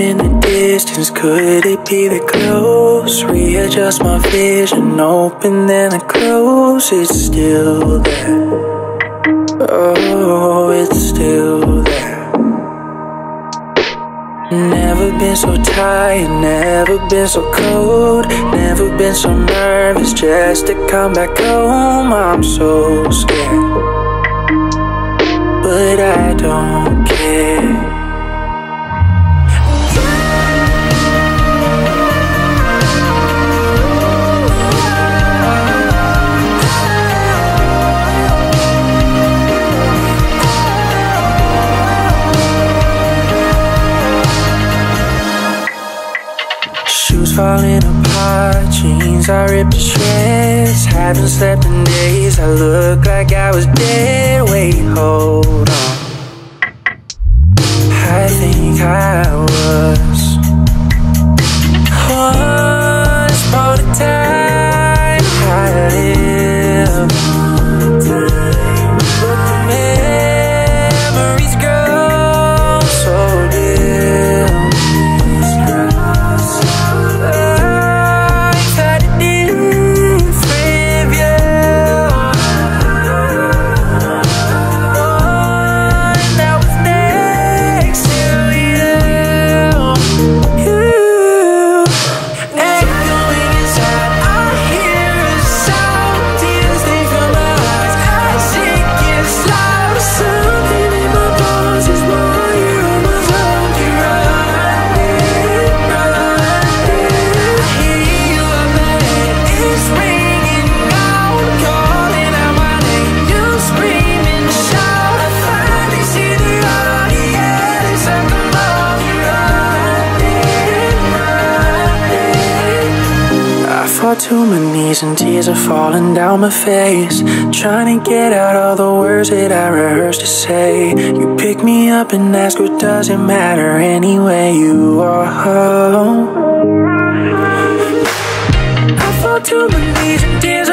it in the distance, could it be that close? Readjust my vision, open then I close. It's still there, oh, it's still there. Never been so tired, never been so cold, never been so nervous just to come back home. I'm so scared, but I don't care. Falling apart, jeans are ripped to shreds. Haven't slept in days, I look like I was dead. Wait, hold on, I think I was once upon a time. I lived, but the memories grow so dim. To my knees and tears are falling down my face, trying to get out all the words that I rehearsed to say. You pick me up and ask what does it matter anyway. You are home. I fall to my knees and tears